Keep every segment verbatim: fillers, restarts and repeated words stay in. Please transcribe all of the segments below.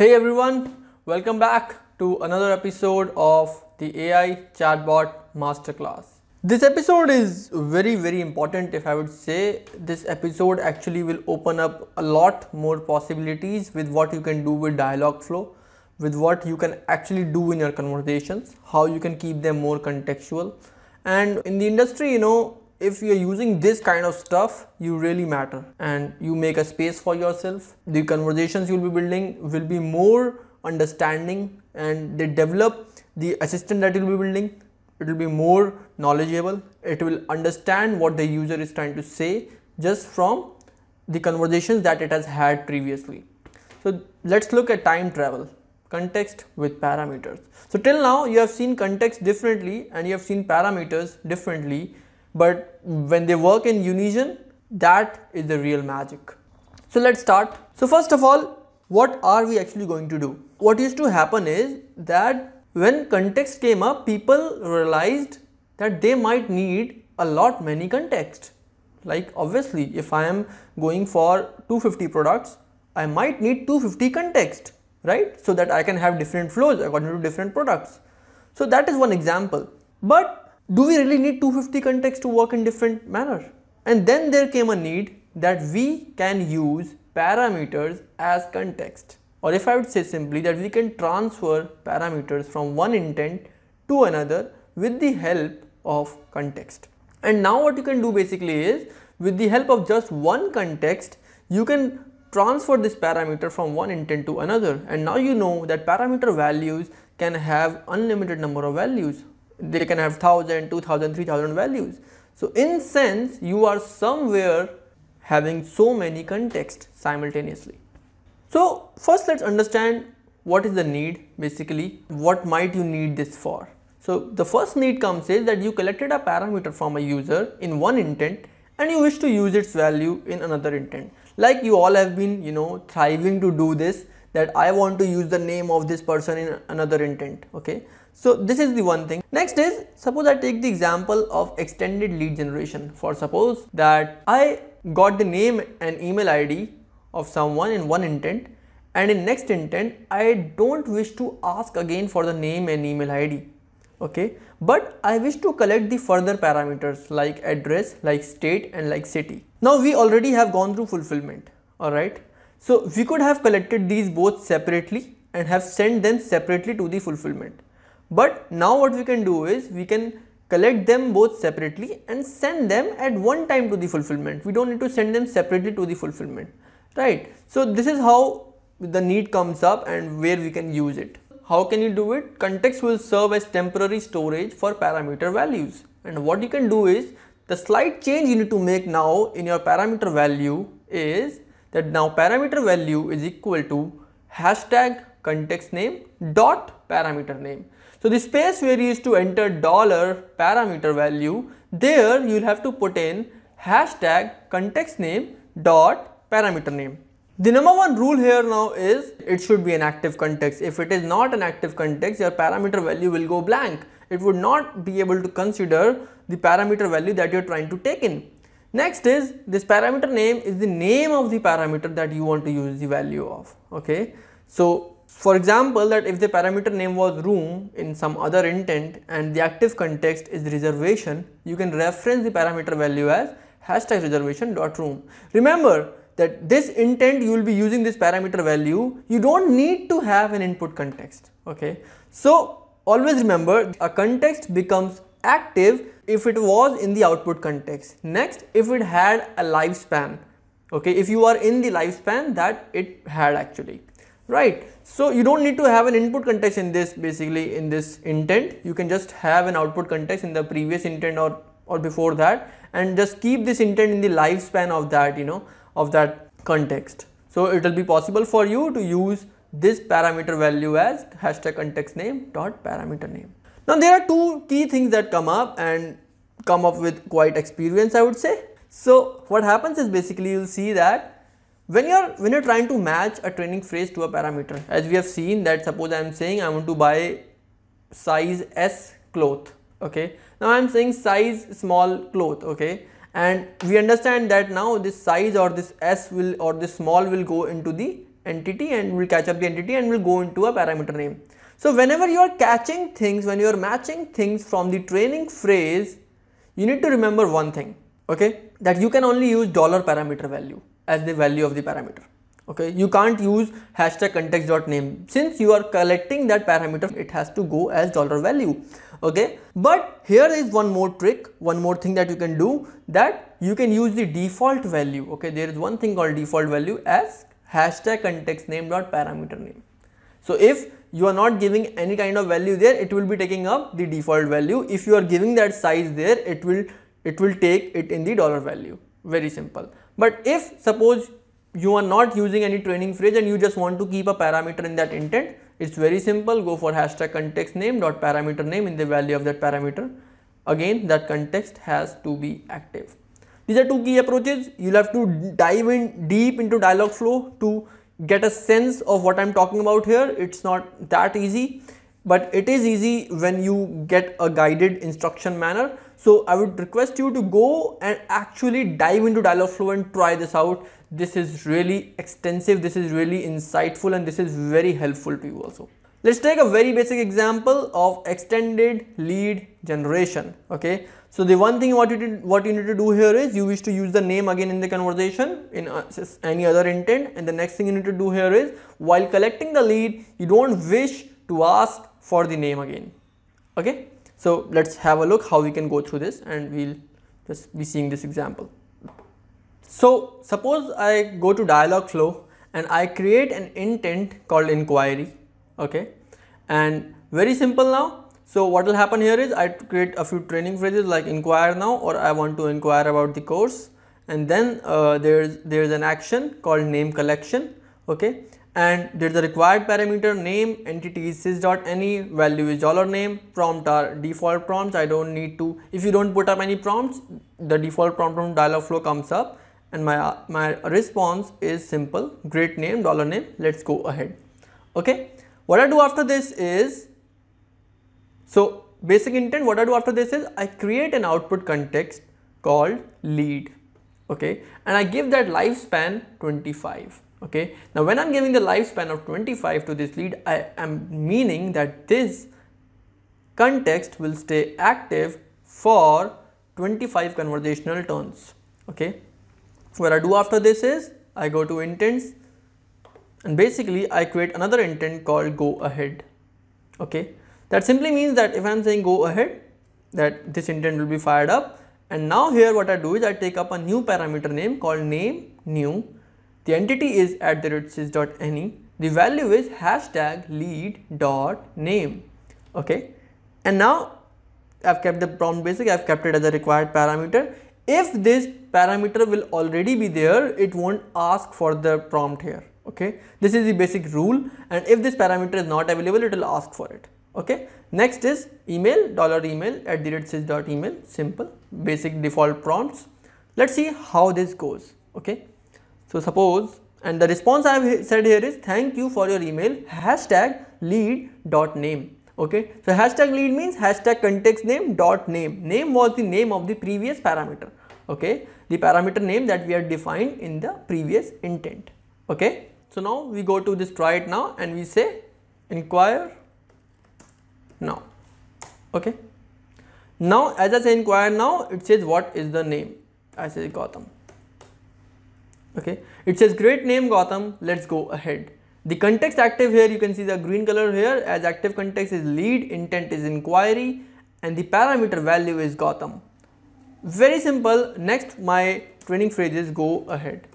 Hey everyone, welcome back to another episode of the A I Chatbot Masterclass. This episode is very very important. If I would say, this episode actually will open up a lot more possibilities with what you can do with Dialogflow, with what you can actually do in your conversations, how you can keep them more contextual. And in the industry, you know, if you're using this kind of stuff, you really matter and you make a space for yourself. The conversations you'll be building will be more understanding, and they develop the assistant that you'll be building. It will be more knowledgeable. It will understand what the user is trying to say just from the conversations that it has had previously. So let's look at time travel. Context with parameters. So till now you have seen context differently and you have seen parameters differently, but when they work in unison, that is the real magic. So let's start. So first of all, what are we actually going to do? What used to happen is that when context came up, people realized that they might need a lot many context. Like obviously if I am going for two hundred fifty products, I might need two hundred fifty context, right? So that I can have different flows according to different products. So that is one example. But do we really need two hundred fifty contexts to work in different manner? And then there came a need that we can use parameters as context. Or if I would say simply, that we can transfer parameters from one intent to another with the help of context. And now what you can do basically is, with the help of just one context, you can transfer this parameter from one intent to another. And now you know that parameter values can have unlimited number of values. They can have one thousand, two thousand, three thousand values. So in sense, you are somewhere having so many contexts simultaneously. So first let's understand what is the need basically. What might you need this for? So the first need comes is that you collected a parameter from a user in one intent and you wish to use its value in another intent. Like you all have been, you know, thriving to do this, that I want to use the name of this person in another intent. Okay. So this is the one thing. Next is, suppose I take the example of extended lead generation. For suppose that I got the name and email I D of someone in one intent, and in next intent, I don't wish to ask again for the name and email I D. Okay. But I wish to collect the further parameters like address, like state, and like city. Now we already have gone through fulfillment. All right. So we could have collected these both separately and have sent them separately to the fulfillment. But now what we can do is we can collect them both separately and send them at one time to the fulfillment. We don't need to send them separately to the fulfillment. Right. So this is how the need comes up and where we can use it. How can you do it? Context will serve as temporary storage for parameter values. And what you can do is, the slight change you need to make now in your parameter value is that now parameter value is equal to hashtag context name dot parameter name. So the space where you used to enter dollar parameter value, there you'll have to put in hashtag context name dot parameter name. The number one rule here now is it should be an active context. If it is not an active context, your parameter value will go blank. It would not be able to consider the parameter value that you're trying to take in. Next is, this parameter name is the name of the parameter that you want to use the value of. Okay. So for example, that if the parameter name was room in some other intent and the active context is reservation, you can reference the parameter value as hashtag reservation dot room. Remember, that this intent you will be using this parameter value, you don't need to have an input context. Okay. So always remember, a context becomes active if it was in the output context. Next, if it had a lifespan. Okay. If you are in the lifespan that it had actually. Right. So you don't need to have an input context in this basically in this intent. You can just have an output context in the previous intent or, or before that, and just keep this intent in the lifespan of that, you know. of that context. So it will be possible for you to use this parameter value as hashtag context name dot parameter name. Now there are two key things that come up and come up with quite experience, I would say. So what happens is basically you'll see that when you're when you're trying to match a training phrase to a parameter, as we have seen that suppose I'm saying I want to buy size S cloth. Okay. Now I'm saying size small cloth. Okay. And we understand that now this size or this S will or this small will go into the entity and we'll catch up the entity and we'll go into a parameter name. So whenever you are catching things, when you are matching things from the training phrase, you need to remember one thing, okay, that you can only use dollar parameter value as the value of the parameter. Okay, you can't use hashtag context.name. Since you are collecting that parameter, it has to go as dollar value. Okay, but here is one more trick, one more thing that you can do, that you can use the default value. Okay, there is one thing called default value as hashtag context name dot parameter name. So if you are not giving any kind of value there, it will be taking up the default value. If you are giving that size there, it will it will take it in the dollar value. Very simple. But if suppose you are not using any training phrase and you just want to keep a parameter in that intent, it's very simple. Go for hashtag context name dot parameter name in the value of that parameter. Again, that context has to be active. These are two key approaches. You'll have to dive in deep into Dialogflow to get a sense of what I'm talking about here. It's not that easy, but it is easy when you get a guided instruction manner. So I would request you to go and actually dive into Dialogflow and try this out. This is really extensive, this is really insightful, and this is very helpful to you also. Let's take a very basic example of extended lead generation. Okay, so the one thing what you did, what you need to do here is you wish to use the name again in the conversation in any other intent, and the next thing you need to do here is while collecting the lead, you don't wish to ask for the name again. Okay, so let's have a look how we can go through this, and we'll just be seeing this example. So suppose I go to Dialogflow and I create an intent called inquiry, okay, and very simple now. So what will happen here is I create a few training phrases like inquire now, or I want to inquire about the course, and then uh, there's there's an action called name collection, okay, and there's a required parameter name, entity is sys.any, value is dollar name, prompt are default prompts. I don't need to, if you don't put up any prompts, the default prompt from Dialogflow comes up. And my, my response is simple, great name, dollar name, let's go ahead. Okay, what I do after this is, so basic intent, what I do after this is I create an output context called lead, okay, and I give that lifespan twenty-five. Okay, now when I'm giving the lifespan of twenty-five to this lead, I am meaning that this context will stay active for twenty-five conversational turns. Okay, what I do after this is I go to intents and basically I create another intent called go ahead. Okay, that simply means that if I'm saying go ahead, that this intent will be fired up, and now here what I do is I take up a new parameter name called name new, the entity is at the rate sys.any, the value is hashtag lead dot name. Okay, and now I've kept the prompt basic, I've kept it as a required parameter. If this parameter will already be there, it won't ask for the prompt here. Okay, this is the basic rule, and if this parameter is not available, it will ask for it. Okay, next is email, dollar email at the rate sys.email, simple basic default prompts. Let's see how this goes. Okay, so suppose, and the response I have said here is thank you for your email, hashtag lead dot name. Okay, so hashtag lead means hashtag context name dot name. Name was the name of the previous parameter. Okay, the parameter name that we had defined in the previous intent. Okay, so now we go to this try it now and we say inquire now. Okay, now as I say inquire now, it says what is the name? I say Gautam. Okay, it says great name Gautam, let's go ahead. The context active here, you can see the green color here as active context is lead, intent is inquiry, and the parameter value is Gautam. Very simple. Next, my training phrase is go ahead.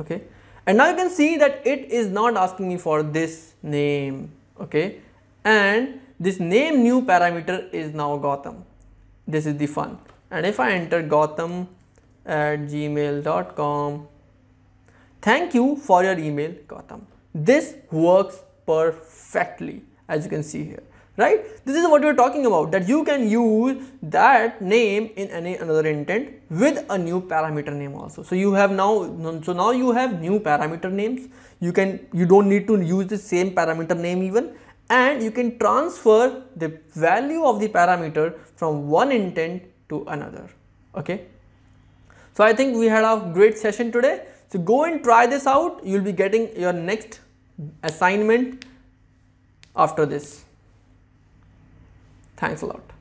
Okay, and now you can see that it is not asking me for this name. Okay, and this name new parameter is now Gautam. This is the fun. And if I enter Gautam at gmail dot com, thank you for your email, Gautam. This works perfectly, as you can see here, right? This is what we're talking about, that you can use that name in any another intent with a new parameter name also. So you have now, so now you have new parameter names. You can, you don't need to use the same parameter name even, and you can transfer the value of the parameter from one intent to another. Okay, so I think we had a great session today. So go and try this out. You'll be getting your next assignment after this. Thanks a lot.